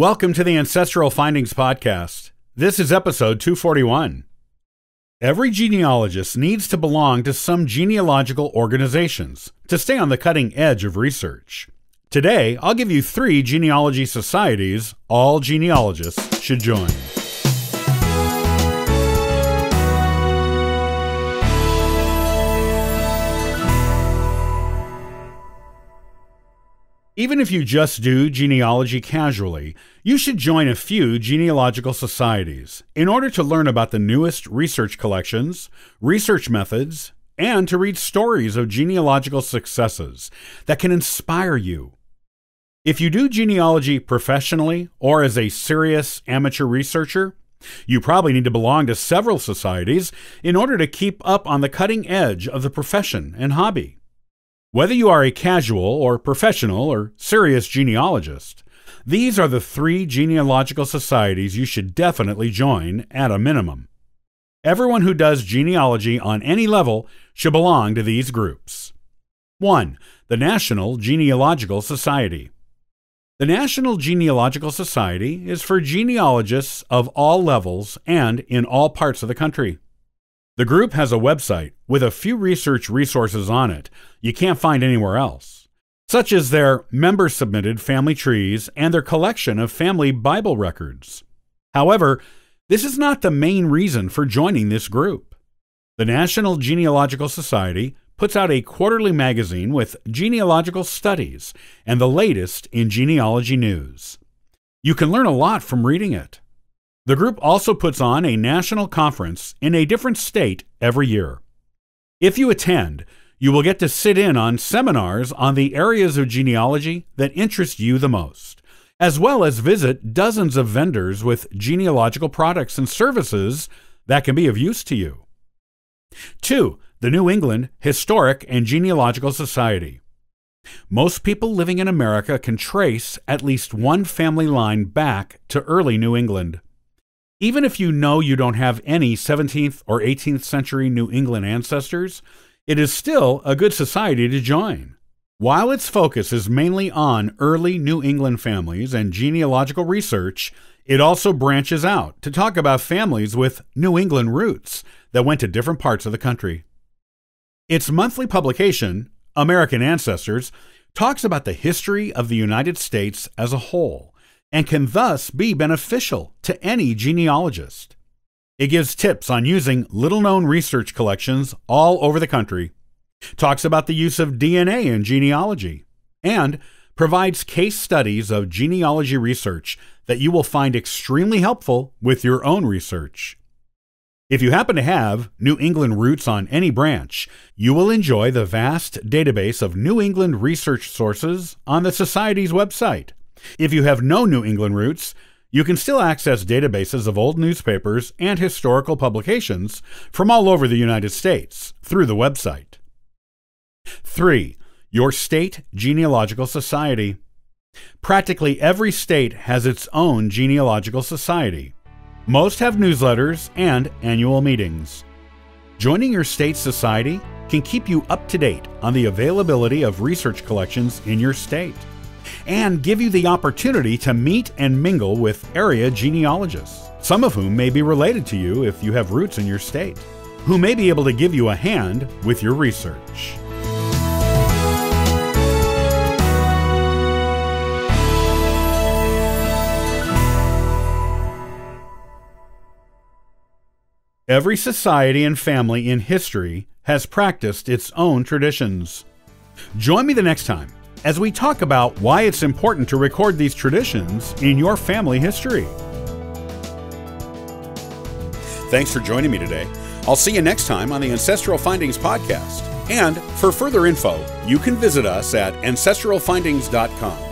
Welcome to the Ancestral Findings Podcast. This is episode 241. Every genealogist needs to belong to some genealogical organizations to stay on the cutting edge of research. Today, I'll give you 3 genealogy societies all genealogists should join. Even if you just do genealogy casually, you should join a few genealogical societies in order to learn about the newest research collections, research methods, and to read stories of genealogical successes that can inspire you. If you do genealogy professionally or as a serious amateur researcher, you probably need to belong to several societies in order to keep up on the cutting edge of the profession and hobby. Whether you are a casual or professional or serious genealogist, these are the 3 genealogical societies you should definitely join at a minimum. Everyone who does genealogy on any level should belong to these groups. 1. The National Genealogical Society. The National Genealogical Society is for genealogists of all levels and in all parts of the country. The group has a website with a few research resources on it you can't find anywhere else, such as their member-submitted family trees and their collection of family Bible records. However, this is not the main reason for joining this group. The National Genealogical Society puts out a quarterly magazine with genealogical studies and the latest in genealogy news. You can learn a lot from reading it. The group also puts on a national conference in a different state every year. If you attend, you will get to sit in on seminars on the areas of genealogy that interest you the most, as well as visit dozens of vendors with genealogical products and services that can be of use to you. 2. The New England Historic and Genealogical Society. Most people living in America can trace at least one family line back to early New England. Even if you know you don't have any 17th or 18th century New England ancestors, it is still a good society to join. While its focus is mainly on early New England families and genealogical research, it also branches out to talk about families with New England roots that went to different parts of the country. Its monthly publication, American Ancestors, talks about the history of the United States as a whole, and can thus be beneficial to any genealogist. It gives tips on using little-known research collections all over the country, talks about the use of DNA in genealogy, and provides case studies of genealogy research that you will find extremely helpful with your own research. If you happen to have New England roots on any branch, you will enjoy the vast database of New England research sources on the Society's website. If you have no New England roots, you can still access databases of old newspapers and historical publications from all over the United States through the website. 3. Your State Genealogical Society. Practically every state has its own genealogical society. Most have newsletters and annual meetings. Joining your state society can keep you up to date on the availability of research collections in your state, and give you the opportunity to meet and mingle with area genealogists, some of whom may be related to you if you have roots in your state, who may be able to give you a hand with your research. 4. Every society and family in history has practiced its own traditions. Join me the next time as we talk about why it's important to record these traditions in your family history. Thanks for joining me today. I'll see you next time on the Ancestral Findings Podcast. And for further info, you can visit us at ancestralfindings.com.